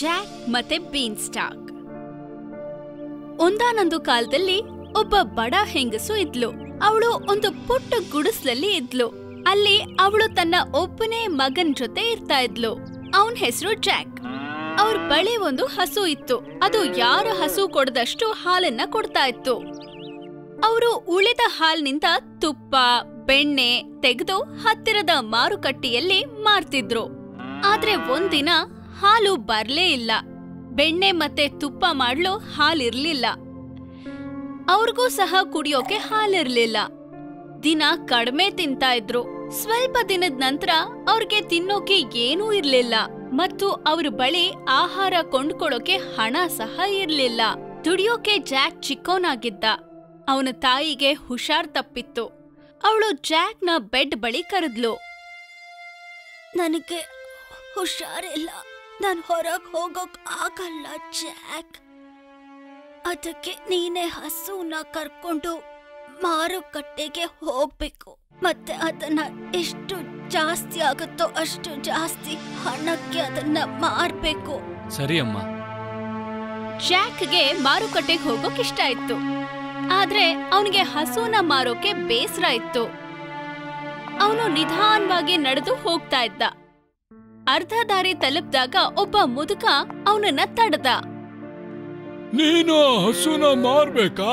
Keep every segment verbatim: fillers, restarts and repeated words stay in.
Jack ಮತ್ತೆ bean stock. ಒಂದಾನೊಂದು ಕಾಲದಲ್ಲಿ ಒಬ್ಬ ಬಡ ಹೆಂಗಸು ಇದ್ಲು. ಅವಳು ಒಂದು ಪುಟ್ಟ ಗುಡಿಸ್ಲಲ್ಲಿ ಇದ್ಲು. ಅಲ್ಲಿ ಅವಳು ತನ್ನ ಒಬ್ಬನೇ ಮಗನ್ ಜೊತೆ ಇರ್ತಾ ಇದ್ಲು. ಅವನ ಹೆಸರು ಜಾಕ್. ಅವ್ರ ಬಳಿ ಒಂದು ಹಸು ಇತ್ತು. ಅದು ಯಾರ ಹಸು ಕೊಡದಷ್ಟು ಹಾಲನ್ನ ಕೊಡ್ತಾ ಇತ್ತು. ಅವರು ಉಳಿದ ಹಾಲಿನಿಂದ ತುಪ್ಪ, ಬೆಣ್ಣೆ ತೆಗೆದು ಹತ್ತಿರದ ಮಾರುಕಟ್ಟೆಯಲ್ಲಿ ಮಾರ್ತಿದ್ರು. ಆದ್ರೆ ಒಂದಿನ ಹಾಲು ಬರ್ಲೇ ಇಲ್ಲ. ಬೆಣ್ಣೆ ಮತ್ತೆ ತುಪ್ಪ ಮಾಡಲು ಹಾಲಿರ್ಲಿಲ್ಲ. ಅವ್ರಿಗೂ ಸಹ ಕುಡಿಯೋಕೆ ಹಾಲಿರ್ಲಿಲ್ಲ. ದಿನ ಕಡಿಮೆ ತಿಂತಾ ಇದ್ರು. ಸ್ವಲ್ಪ ದಿನದ ನಂತರ ಅವ್ರಿಗೆ ತಿನ್ನೋಕೆ ಏನೂ ಇರ್ಲಿಲ್ಲ ಮತ್ತು ಅವ್ರ ಬಳಿ ಆಹಾರ ಕೊಂಡ್ಕೊಳ್ಳೋಕೆ ಹಣ ಸಹ ಇರ್ಲಿಲ್ಲ. ದುಡಿಯೋಕೆ ಜಾಕ್ ಚಿಕ್ಕೋನಾಗಿದ್ದ. ಅವನ ತಾಯಿಗೆ ಹುಷಾರ್ ತಪ್ಪಿತ್ತು. ಅವಳು ಜಾಕ್ನ ಬೆಡ್ ಬಳಿ ಕರೆದ್ಲು. ನನಗೆ ಹುಷಾರಿಲ್ಲ, ನಾನು ಹೊರಗೆ ಹೋಗೋಕ್ ಆಗಲ್ಲ ಜಾಕ್, ಅದಕ್ಕೆ ನೀನೇ ಹಸುನ ಕರ್ಕೊಂಡು ಮಾರುಕಟ್ಟೆಗೆ ಹೋಗ್ಬೇಕು, ಮತ್ತೆ ಅದನ್ನ ಎಷ್ಟು ಜಾಸ್ತಿ ಆಗುತ್ತೋ ಅಷ್ಟು ಜಾಸ್ತಿ ಹಣಕ್ಕೆ ಅದನ್ನ ಮಾರ್ಬೇಕು. ಸರಿ ಅಮ್ಮ. ಜಾಕ್ಗೆ ಮಾರುಕಟ್ಟೆಗೆ ಹೋಗೋಕ್ ಇಷ್ಟ ಇತ್ತು. ಆದ್ರೆ ಅವನಿಗೆ ಹಸುನ ಮಾರೋಕೆ ಬೇಸರ ಇತ್ತು. ಅವನು ನಿಧಾನವಾಗಿ ನಡೆದು ಹೋಗ್ತಾ ಇದ್ದ. ಅರ್ಧ ದಾರಿ ತಲುಪಿದಾಗ ಒಬ್ಬ ಮುದುಕ ಅವನನ್ನ ತಡೆದ. ನೀನು ಹಸುನ ಮಾರ್ಬೇಕಾ?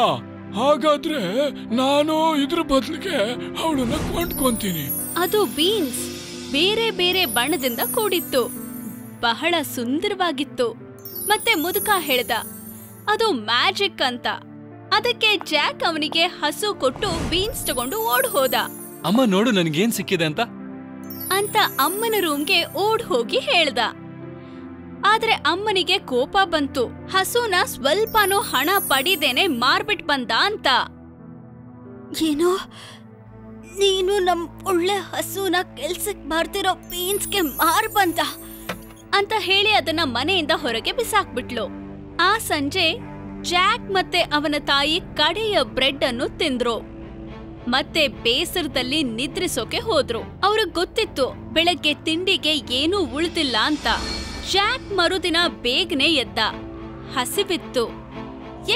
ಹಾಗಾದ್ರೆ ನಾನು ಇದ್ರ ಬದಲಿಗೆ ಅವಳನ್ನ ಕೊಂಡ್ಕೊಂತೀನಿ. ಅದು ಬೀನ್ಸ್ ಬೇರೆ ಬೇರೆ ಬಣ್ಣದಿಂದ ಕೂಡಿತ್ತು. ಬಹಳ ಸುಂದರವಾಗಿತ್ತು. ಮತ್ತೆ ಮುದುಕ ಹೇಳ್ದ ಅದು ಮ್ಯಾಜಿಕ್ ಅಂತ. ಅದಕ್ಕೆ ಜಾಕ್ ಅವನಿಗೆ ಹಸು ಕೊಟ್ಟು ಬೀನ್ಸ್ ತಗೊಂಡು ಓಡ್ ಹೋದ. ಅಮ್ಮ ನೋಡು ನನಗೇನ್ ಸಿಕ್ಕಿದೆ ಅಂತ ಅಂತ ಅಮ್ಮನ ರೂಮ್ಗೆ ಓಡ್ ಹೋಗಿ ಹೇಳ್ದ. ಆದ್ರೆ ಅಮ್ಮನಿಗೆ ಕೋಪ ಬಂತು. ಹಸುನ ಸ್ವಲ್ಪನೂ ಹಣ ಪಡಿದೇನೆ ಮಾರ್ಬಿಟ್ ಬಂದ ಅಂತ. ಏನೋ ನೀನು ನಮ್ ಒಳ್ಳೆ ಹಸುನ ಕೆಲ್ಸಕ್ಕೆ ಬರ್ತಿರೋ ಬೀನ್ಸ್ಗೆ ಮಾರ್ ಬಂದ ಅಂತ ಹೇಳಿ ಅದನ್ನ ಮನೆಯಿಂದ ಹೊರಗೆ ಬಿಸಾಕ್ಬಿಟ್ಲು. ಆ ಸಂಜೆ ಜಾಕ್ ಮತ್ತೆ ಅವನ ತಾಯಿ ಕಡೆಯ ಬ್ರೆಡ್ ಅನ್ನು ತಿಂದ್ರು ಮತ್ತೆ ಬೇಸರದಲ್ಲಿ ನಿದ್ರಿಸೋಕೆ ಹೋದ್ರು. ಅವ್ರಿಗೆ ಗೊತ್ತಿತ್ತು ಬೆಳಗ್ಗೆ ತಿಂಡಿಗೆ ಏನೂ ಉಳಿದಿಲ್ಲ ಅಂತ. ಜಾಕ್ ಮರುದಿನ ಬೇಗನೆ ಎದ್ದ. ಹಸಿವಿತ್ತು.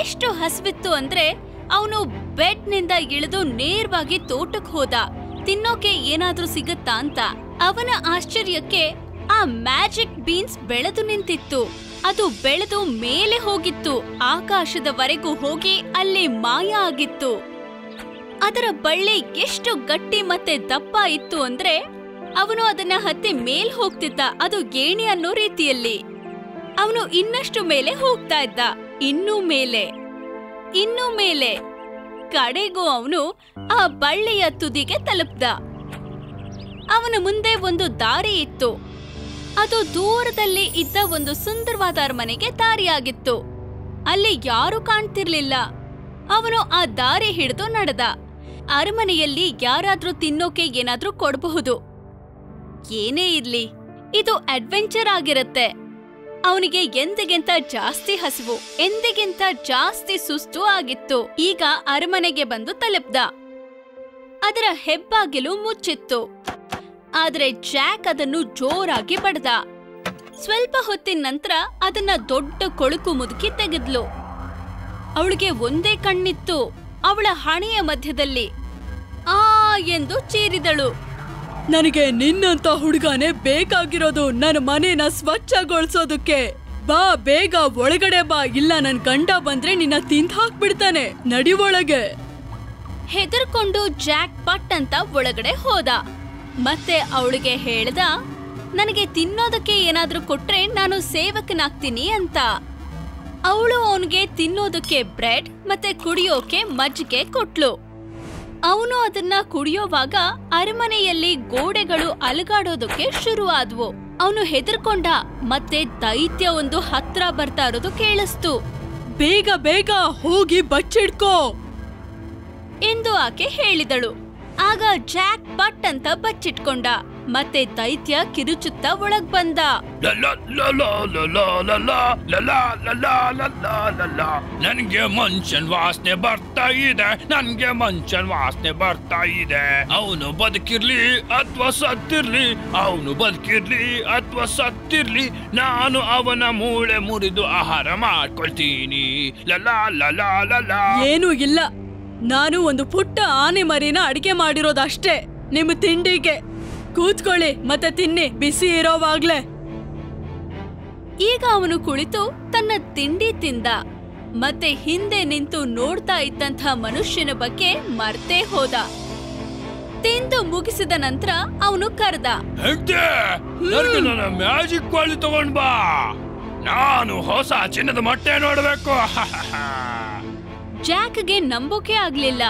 ಎಷ್ಟು ಹಸಿವಿತ್ತು ಅಂದ್ರೆ ಅವನು ಬೆಡ್ನಿಂದ ಇಳಿದು ನೇರವಾಗಿ ತೋಟಕ್ಕೆ ಹೋದ, ತಿನ್ನೋಕೆ ಏನಾದ್ರೂ ಸಿಗುತ್ತಾ ಅಂತ. ಅವನ ಆಶ್ಚರ್ಯಕ್ಕೆ ಆ ಮ್ಯಾಜಿಕ್ ಬೀನ್ಸ್ ಬೆಳೆದು ನಿಂತಿತ್ತು. ಅದು ಬೆಳೆದು ಮೇಲೆ ಹೋಗಿತ್ತು, ಆಕಾಶದವರೆಗೂ ಹೋಗಿ ಅಲ್ಲಿ ಮಾಯ ಆಗಿತ್ತು. ಅದರ ಬಳ್ಳಿ ಎಷ್ಟು ಗಟ್ಟಿ ಮತ್ತೆ ದಪ್ಪ ಇತ್ತು ಅಂದ್ರೆ ಅವನು ಅದನ್ನ ಹತ್ತಿ ಮೇಲ್ ಹೋಗ್ತಿದ್ದ. ಅದು ಗೇಣಿ ಅನ್ನೋ ರೀತಿಯಲ್ಲಿ ಅವನು ಇನ್ನಷ್ಟು ಮೇಲೆ ಹೋಗ್ತಾ ಇದ್ದ. ಇನ್ನೂ ಮೇಲೆ, ಇನ್ನೂ ಮೇಲೆ, ಕಡೆಗೂ ಅವನು ಆ ಬಳ್ಳಿಯ ತುದಿಗೆ ತಲುಪ್ದ. ಅವನ ಮುಂದೆ ಒಂದು ದಾರಿ ಇತ್ತು. ಅದು ದೂರದಲ್ಲಿ ಇದ್ದ ಒಂದು ಸುಂದರವಾದ ಅರಮನೆಗೆ ದಾರಿಯಾಗಿತ್ತು. ಅಲ್ಲಿ ಯಾರೂ ಕಾಣ್ತಿರ್ಲಿಲ್ಲ. ಅವನು ಆ ದಾರಿ ಹಿಡಿದು ನಡೆದ. ಅರಮನೆಯಲ್ಲಿ ಯಾರಾದ್ರೂ ತಿನ್ನೋಕೆ ಏನಾದ್ರೂ ಕೊಡಬಹುದು, ಏನೇ ಇರ್ಲಿ, ಇದು ಅಡ್ವೆಂಚರ್ ಆಗಿರುತ್ತೆ. ಅವನಿಗೆ ಎಂದಿಗಿಂತ ಜಾಸ್ತಿ ಹಸಿವು, ಎಂದಿಗಿಂತ ಜಾಸ್ತಿ ಸುಸ್ತು ಆಗಿತ್ತು. ಈಗ ಅರಮನೆಗೆ ಬಂದು ತಲುಪ್ದ. ಅದರ ಹೆಬ್ಬಾಗಿಲು ಮುಚ್ಚಿತ್ತು. ಆದ್ರೆ ಜಾಕ್ ಅದನ್ನು ಜೋರಾಗಿ ಬಡ್ದ. ಸ್ವಲ್ಪ ಹೊತ್ತಿನ ನಂತರ ಅದನ್ನ ದೊಡ್ಡ ಕೊಳುಕು ಮುದುಕಿ ತೆಗೆದ್ಲು. ಅವಳಿಗೆ ಒಂದೇ ಕಣ್ಣಿತ್ತು. ಅವಳ ಹಣೆಯ ಮಧ್ಯದಲ್ಲಿ ಆ ಎಂದು ಚೀರಿದಳು. ನನಗೆ ನಿನ್ನಂತ ಹುಡುಗನೇ ಬೇಕಾಗಿರೋದು, ನನ್ನ ಮನೇನ ಸ್ವಚ್ಛಗೊಳಿಸೋದಕ್ಕೆ. ಬಾ ಬೇಗ ಒಳಗಡೆ ಬಾ, ಇಲ್ಲ ನನ್ ಗಂಡ ಬಂದ್ರೆ ನಿನ್ನ ತಿಂದ್ ಹಾಕ್ಬಿಡ್ತಾನೆ, ನಡಿ ಒಳಗೆ. ಹೆದರ್ಕೊಂಡು ಜಾಕ್ ಪಟ್ ಅಂತ ಒಳಗಡೆ ಹೋದ. ಮತ್ತೆ ಅವಳಿಗೆ ಹೇಳ್ದ, ನನಗೆ ತಿನ್ನೋದಕ್ಕೆ ಏನಾದ್ರೂ ಕೊಟ್ರೆ ನಾನು ಸೇವಕನಾಗ್ತೀನಿ ಅಂತ. ಅವಳು ಅವನಿಗೆ ತಿನ್ನೋದಕ್ಕೆ ಬ್ರೆಡ್ ಮತ್ತೆ ಕುಡಿಯೋಕೆ ಮಜ್ಜಿಗೆ ಕೊಟ್ಲು. ಅವನು ಅದನ್ನ ಕುಡಿಯೋವಾಗ ಅರಮನೆಯಲ್ಲಿ ಗೋಡೆಗಳು ಅಲುಗಾಡೋದಕ್ಕೆ ಶುರು ಆದ್ವು. ಅವನು ಹೆದರ್ಕೊಂಡ. ಮತ್ತೆ ದೈತ್ಯ ಒಂದು ಹತ್ರ ಬರ್ತಾ ಇರೋದು ಕೇಳಿಸ್ತು. ಬೇಗ ಬೇಗ ಹೋಗಿ ಬಚ್ಚಿಡ್ಕೋ ಎಂದು ಆಕೆ ಹೇಳಿದಳು. ಆಗ ಜಾಕ್ ಪಟ್ ಅಂತ ಬಚ್ಚಿಟ್ಕೊಂಡ. ಮತ್ತೆ ದೈತ್ಯ ಕಿರುಚುತ್ತಾ ಒಳಗ್ ಬಂದ. ನನ್ಗೆ ಮನುಷ್ಯನ್ ವಾಸನೆ ಬರ್ತಾ ಇದೆ, ನನ್ಗೆ ಮನುಷ್ಯನ್ ವಾಸನೆ ಬರ್ತಾ ಇದೆ. ಅವನು ಬದುಕಿರ್ಲಿ ಅಥವಾ ಸತ್ತಿರ್ಲಿ, ಅವನು ಬದುಕಿರ್ಲಿ ಅಥವಾ ಸತ್ತಿರ್ಲಿ, ನಾನು ಅವನ ಮೂಳೆ ಮುರಿದು ಆಹಾರ ಮಾಡ್ಕೊಳ್ತೀನಿ. ಲಲಾ ಲಲಾ ಲಲಾ. ಏನೂ ಇಲ್ಲ, ನಾನು ಒಂದು ಪುಟ್ಟ ಆನೆ ಮರಿನ ಅಡಿಗೆ ಮಾಡಿರೋದಷ್ಟೇ ನಿಮ್ಮ ತಿಂಡಿಗೆ. ಕೂತ್ಕೊಳ್ಳಿ ಮತ್ತೆ ತಿನ್ನಿ, ಬಿಸಿ ಇರೋವಾಗ್ಲೆ. ಈಗ ಅವನು ಕುಳಿತು ತನ್ನ ತಿಂಡಿ ತಿಂದ. ಮತ್ತೆ ಹಿಂದೆ ನಿಂತು ನೋಡ್ತಾ ಇದ್ದಂಥ ಮನುಷ್ಯನ ಬಗ್ಗೆ ಮರ್ತೇ ಹೋದ. ತಿಂದು ಮುಗಿಸಿದ ನಂತರ ಅವನು ಕರೆದ, ಮ್ಯಾಜಿಕ್ ಕೋಳಿ ತಗೊಂಡ್ ಬಾ, ನಾನು ಹೊಸ ಚಿನ್ನದ ಮೊಟ್ಟೆ ನೋಡ್ಬೇಕು. ಜಾಕ್ಗೆ ನಂಬೋಕೆ ಆಗ್ಲಿಲ್ಲ.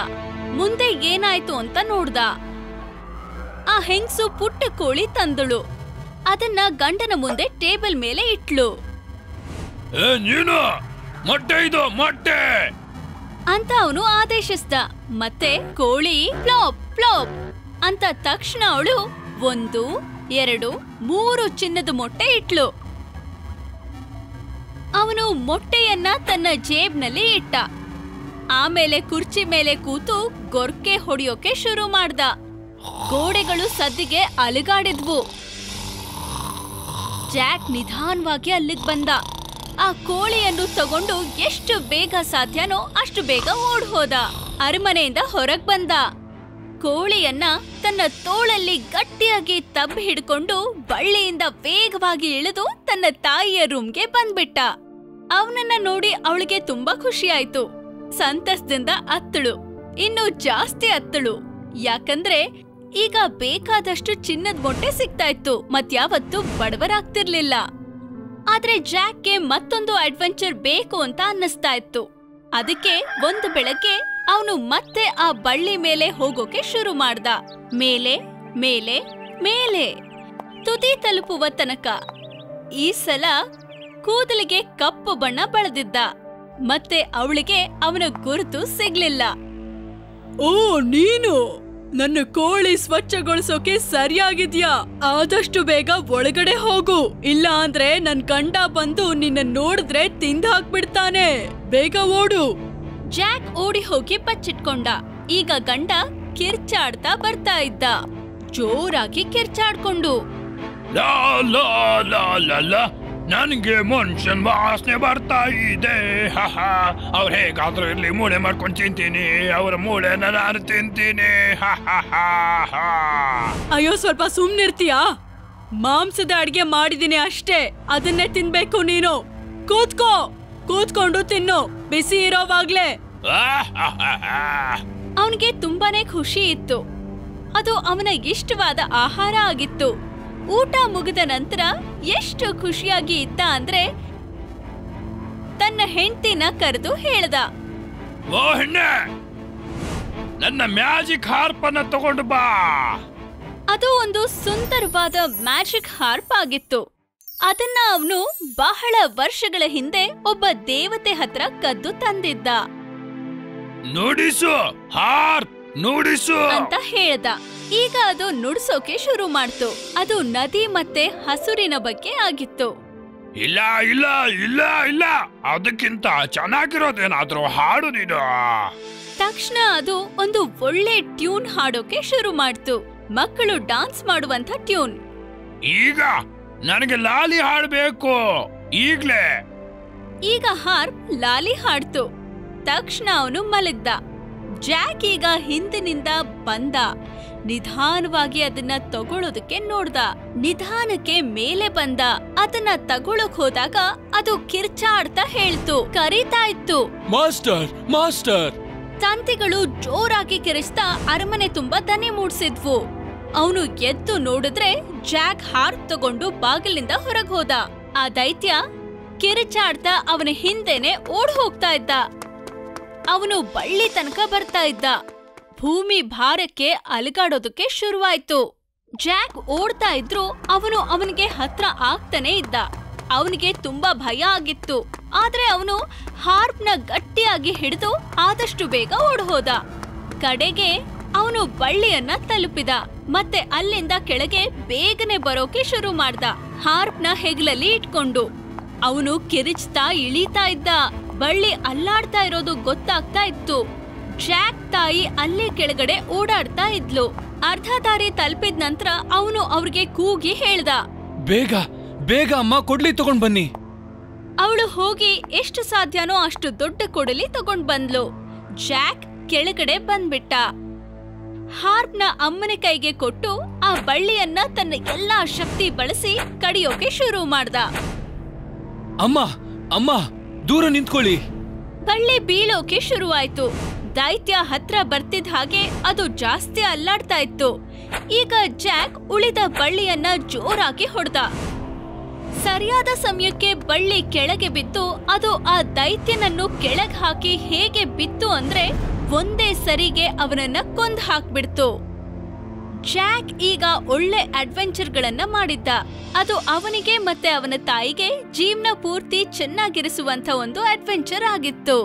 ಮುಂದೆ ಏನಾಯ್ತು ಅಂತ ನೋಡ್ದ. ಆ ಹೆಂಗಸು ಪುಟ್ಟ ಕೋಳಿ ತಂದಳು. ಅದನ್ನ ಗಂಡನ ಮುಂದೆ ಟೇಬಲ್ ಮೇಲೆ ಇಟ್ಲು. ಅಂತ ಅವನು ಆದೇಶಿಸ್ದ. ಮತ್ತೆ ಕೋಳಿ ಪ್ಲಾಪ್ ಪ್ಲಾಪ್ ಅಂತ ತಕ್ಷಣ ಅವಳು ಒಂದು ಎರಡು ಮೂರು ಚಿನ್ನದ ಮೊಟ್ಟೆ ಇಟ್ಲು. ಅವನು ಮೊಟ್ಟೆಯನ್ನ ತನ್ನ ಜೇಬ್ನಲ್ಲಿ ಇಟ್ಟ. ಆಮೇಲೆ ಕುರ್ಚಿ ಮೇಲೆ ಕೂತು ಗೊರ್ಕೆ ಹೊಡೆಯೋಕೆ ಶುರು ಮಾಡ್ದ. ಗೋಡೆಗಳು ಸದ್ದಿಗೆ ಅಲುಗಾಡಿದ್ವು. ಜಾಕ್ ನಿಧಾನವಾಗಿ ಅಲ್ಲಿಗೆ ಬಂದ. ಆ ಕೋಳಿಯನ್ನು ತಗೊಂಡು ಎಷ್ಟು ಬೇಗ ಸಾಧ್ಯನೋ ಅಷ್ಟು ಬೇಗ ಓಡ್ ಹೋದ. ಅರಮನೆಯಿಂದ ಹೊರಗ್ ಬಂದ. ಕೋಳಿಯನ್ನ ತನ್ನ ತೋಳಲ್ಲಿ ಗಟ್ಟಿಯಾಗಿ ತಬ್ಬಿ ಹಿಡ್ಕೊಂಡು ಬಳ್ಳಿಯಿಂದ ವೇಗವಾಗಿ ಇಳಿದು ತನ್ನ ತಾಯಿಯ ರೂಮ್ಗೆ ಬಂದ್ಬಿಟ್ಟ. ಅವನನ್ನ ನೋಡಿ ಅವಳಿಗೆ ತುಂಬಾ ಖುಷಿಯಾಯ್ತು. ಸಂತಸದಿಂದ ಅತ್ತಳು, ಇನ್ನು ಜಾಸ್ತಿ ಅತ್ತಳು. ಯಾಕಂದ್ರೆ ಈಗ ಬೇಕಾದಷ್ಟು ಚಿನ್ನದ ಮೊಟ್ಟೆ ಸಿಗ್ತಾ ಇತ್ತು, ಮತ್ಯಾವತ್ತೂ ಬಡವರಾಗ್ತಿರ್ಲಿಲ್ಲ. ಆದ್ರೆ ಜಾಕ್ಗೆ ಮತ್ತೊಂದು ಅಡ್ವೆಂಚರ್ ಬೇಕು ಅಂತ ಅನ್ನಿಸ್ತಾ ಇತ್ತು. ಅದಕ್ಕೆ ಒಂದು ಬೆಳಗ್ಗೆ ಅವನು ಮತ್ತೆ ಆ ಬಳ್ಳಿ ಮೇಲೆ ಹೋಗೋಕೆ ಶುರು ಮಾಡ್ದ. ಮೇಲೆ ಮೇಲೆ ಮೇಲೆ ತುದಿ ತಲುಪುವ ತನಕ. ಈ ಸಲ ಕೂದಲಿಗೆ ಕಪ್ಪು ಬಣ್ಣ ಬಳೆದಿದ್ದ. ಮತ್ತೆ ಅವಳಿಗೆ ಅವನ ಗುರುತು ಸಿಗ್ಲಿಲ್ಲ. ಓ ನೀನು, ನನ್ನ ಕೋಳಿ ಸ್ವಚ್ಛಗೊಳಿಸೋಕೆ ಸರಿಯಾಗಿದ್ಯಾ? ಆದಷ್ಟು ಬೇಗ ಒಳಗಡೆ ಹೋಗು, ಇಲ್ಲ ಅಂದ್ರೆ ನನ್ ಗಂಡ ಬಂದು ನಿನ್ನ ನೋಡಿದ್ರೆ ತಿಂದ ಹಾಕ್ಬಿಡ್ತಾನೆ. ಬೇಗ ಓಡು. ಜಾಕ್ ಓಡಿ ಹೋಗಿ ಬಚ್ಚಿಟ್ಕೊಂಡ. ಈಗ ಗಂಡ ಕಿರ್ಚಾಡ್ತಾ ಬರ್ತಾ ಇದ್ದ, ಜೋರಾಗಿ ಕಿರ್ಚಾಡ್ಕೊಂಡು. ನನ್ಗೆ ಮನುಷ್ಯನ್ ವಾಸನೆ ಬರ್ತಾ ಇದೆ. ಅವ್ರು ಹೇಗಾದ್ರೂ ಇರ್ಲಿ, ಮೂಳೆ ಮಾಡ್ಕೊಂಡು ತಿಂತೀನಿ, ಅವರ ಮೂಳೆನ ನಾನು ತಿಂತೀನಿ. ಅಯ್ಯೋ ಸ್ವಲ್ಪ ಸುಮ್ನಿರ್ತೀಯಾ? ಮಾಂಸದ ಅಡ್ಗೆ ಮಾಡಿದೀನಿ ಅಷ್ಟೇ, ಅದನ್ನೇ ತಿನ್ಬೇಕು ನೀನು. ಕೂತ್ಕೋ, ಕೂತ್ಕೊಂಡು ತಿನ್ನು, ಬಿಸಿ ಇರೋವಾಗ್ಲೆ. ಅವನಿಗೆ ತುಂಬಾನೇ ಖುಷಿ ಇತ್ತು. ಅದು ಅವನ ಇಷ್ಟವಾದ ಆಹಾರ ಆಗಿತ್ತು. ಊಟ ಮುಗಿದ ನಂತರ ಎಷ್ಟು ಖುಷಿಯಾಗಿ ಇದ್ದ ಅಂದ್ರೆ ತನ್ನ ಹೆಂಡತಿನ ಕರೆದು ಹೇಳ್ದ, ಓ ಹೆಣ್ಣೆ, ನನ್ನ ಮ್ಯಾಜಿಕ್ ಹಾರ್ಪ್ ಅನ್ನ ತಗೊಂಡು ಬಾ. ಅದು ಒಂದು ಸುಂದರವಾದ ಮ್ಯಾಜಿಕ್ ಹಾರ್ಪ್ ಆಗಿತ್ತು. ಅದನ್ನ ಅವನು ಬಹಳ ವರ್ಷಗಳ ಹಿಂದೆ ಒಬ್ಬ ದೇವತೆ ಹತ್ರ ಕದ್ದು ತಂದಿದ್ದ. ನುಡಿಸು ಹಾರ್ಪ್, ನುಡಿಸು ಅಂತ ಹೇಳ್ದ. ಈಗ ಅದು ನುಡಿಸೋಕೆ ಶುರು ಮಾಡ್ತು. ಅದು ನದಿ ಮತ್ತೆ ಹಸುರಿನ ಬಗ್ಗೆ ಆಗಿತ್ತು. ಇಲ್ಲ ಇಲ್ಲ ಇಲ್ಲ ಇಲ್ಲ, ಅದಕ್ಕಿಂತ ಚೆನ್ನಾಗಿರೋದೇನಾದ್ರೂ ಹಾಡು ನೀನು. ತಕ್ಷಣ ಅದು ಒಂದು ಒಳ್ಳೆ ಟ್ಯೂನ್ ಹಾಡೋಕೆ ಶುರು ಮಾಡ್ತು, ಮಕ್ಕಳು ಡಾನ್ಸ್ ಮಾಡುವಂತ ಟ್ಯೂನ್. ಈಗ ನನಗೆ ಲಾಲಿ ಹಾಡ್ಬೇಕು ಈಗ್ಲೇ. ಈಗ ಹಾರ್ಪ್ ಲಾಲಿ ಹಾಡ್ತು. ತಕ್ಷಣ ಅವನು ಮಲಗ್ದ. ಜಾಕ್ ಈಗ ಹಿಂದಿನಿಂದ ಬಂದ. ನಿಧಾನವಾಗಿ ಅದನ್ನ ತಗೊಳ್ಳೋದಕ್ಕೆ ನೋಡ್ದ. ನಿಧಾನಕ್ಕೆ ಮೇಲೆ ಬಂದ. ಅದನ್ನ ತಗೊಳಕ್ ಹೋದಾಗ ಅದು ಕಿರ್ಚಾಡ್ತಾ ಹೇಳ್ತು, ಕರೀತಾ ಇತ್ತು, ಮಾಸ್ಟರ್ ಮಾಸ್ಟರ್. ತಂತಿಗಳು ಜೋರಾಗಿ ಕಿರಿಸ್ತಾ ಅರಮನೆ ತುಂಬಾ ದನಿ ಮೂಡ್ಸಿದ್ವು. ಅವನು ಎದ್ದು ನೋಡಿದ್ರೆ ಜಾಕ್ ಹಾರ್ಪ್ ತಗೊಂಡು ಬಾಗಿಲಿಂದ ಹೊರಗ್ ಹೋದ. ಆ ದೈತ್ಯ ಕಿರಿಚಾಡ್ತಾ ಅವನ ಹಿಂದೆನೆ ಓಡ್ ಹೋಗ್ತಾ ಇದ್ದ. ಅವನು ಬಳ್ಳಿ ತನಕ ಬರ್ತಾ ಇದ್ದ. ಭೂಮಿ ಭಾರಕ್ಕೆ ಅಲುಗಾಡೋದಕ್ಕೆ ಶುರುವಾಯ್ತು. ಜಾಕ್ ಓಡ್ತಾ ಇದ್ರು, ಅವನು ಅವನಿಗೆ ಹತ್ರ ಆಗ್ತಾನೆ ಇದ್ದ. ಅವನಿಗೆ ತುಂಬಾ ಭಯ ಆಗಿತ್ತು. ಆದ್ರೆ ಅವನು ಹಾರ್ಪ್ನ ಗಟ್ಟಿಯಾಗಿ ಹಿಡಿದು ಆದಷ್ಟು ಬೇಗ ಓಡ್ ಹೋದ. ಕಡೆಗೆ ಅವನು ಬಳ್ಳಿಯನ್ನ ತಲುಪಿದ ಮತ್ತೆ ಅಲ್ಲಿಂದ ಕೆಳಗೆ ಬೇಗನೆ ಬರೋಕೆ ಶುರು ಮಾಡ್ದ. ಹಾರ್ಪ್ನ ಹೆಗ್ಲಲ್ಲಿ ಇಟ್ಕೊಂಡು ಅವನು ಕಿರಿಚ್ತಾ ಇಳಿತಾ ಇದ್ದ. ಬಳ್ಳಿ ಅಲ್ಲಾಡ್ತಾ ಇರೋದು ಗೊತ್ತಾಗ್ತಾ ಇತ್ತು. ಜಾಕ್ ತಾಯಿ ಅಲ್ಲಿ ಕೆಳಗಡೆ ಓಡಾಡ್ತಾ ಇದ್ಲು. ಅರ್ಧ ದಾರಿ ತಲುಪಿದ ನಂತರ ಅವನು ಅವ್ರಿಗೆ ಕೂಗಿ ಹೇಳ್ದ, ಬೇಗ ಬೇಗ ಅಮ್ಮ ಕೊಡ್ಲಿ ತಗೊಂಡ್ ಬನ್ನಿ. ಅವಳು ಹೋಗಿ ಎಷ್ಟು ಸಾಧ್ಯನೋ ಅಷ್ಟು ದೊಡ್ಡ ಕೊಡಲಿ ತಗೊಂಡ್ ಬಂದ್ಲು. ಜಾಕ್ ಕೆಳಗಡೆ ಬಂದ್ಬಿಟ್ಟ. ಹಾರ್ಪ್ನ ಅಮ್ಮನ ಕೈಗೆ ಕೊಟ್ಟು ಆ ಬಳ್ಳಿಯನ್ನ ತನ್ನ ಎಲ್ಲಾ ಶಕ್ತಿ ಬಳಸಿ ಕಡಿಯೋಕೆ ಶುರು ಮಾಡ್ದ. ಅಮ್ಮ ಅಮ್ಮ ದೂರ ನಿಂತ್ಕೊಳ್ಳಿ. ಬಳ್ಳಿ ಬೀಳೋಕೆ ಶುರುವಾಯ್ತು. ದೈತ್ಯ ಹತ್ರ ಬರ್ತಿದ್ದ ಹಾಗೆ ಅದು ಜಾಸ್ತಿ ಅಲ್ಲಾಡ್ತಾ ಇತ್ತು. ಈಗ ಜಾಕ್ ಉಳಿದ ಬಳ್ಳಿಯನ್ನ ಜೋರಾಗಿ ಹೊಡೆದ. ಸರಿಯಾದ ಸಮಯಕ್ಕೆ ಬಳ್ಳಿ ಕೆಳಗೆ ಬಿತ್ತು. ಅದು ಆ ದೈತ್ಯನನ್ನು ಕೆಳಗೆ ಹಾಕಿ ಹೇಗೆ ಬಿತ್ತು ಅಂದ್ರೆ ಒಂದೇ ಸರಿಗೆ ಅವನನ್ನ ಕೊಂದ್ ಹಾಕ್ಬಿಡ್ತು. ಜಾಕ್ ಈಗ ಒಳ್ಳೆ ಅಡ್ವೆಂಚರ್ ಗಳನ್ನ ಮಾಡಿದ್ದ. ಅದು ಅವನಿಗೆ ಮತ್ತೆ ಅವನ ತಾಯಿಗೆ ಜೀವನ ಪೂರ್ತಿ ಚೆನ್ನಾಗಿರಿಸುವಂತ ಒಂದು ಅಡ್ವೆಂಚರ್ ಆಗಿತ್ತು.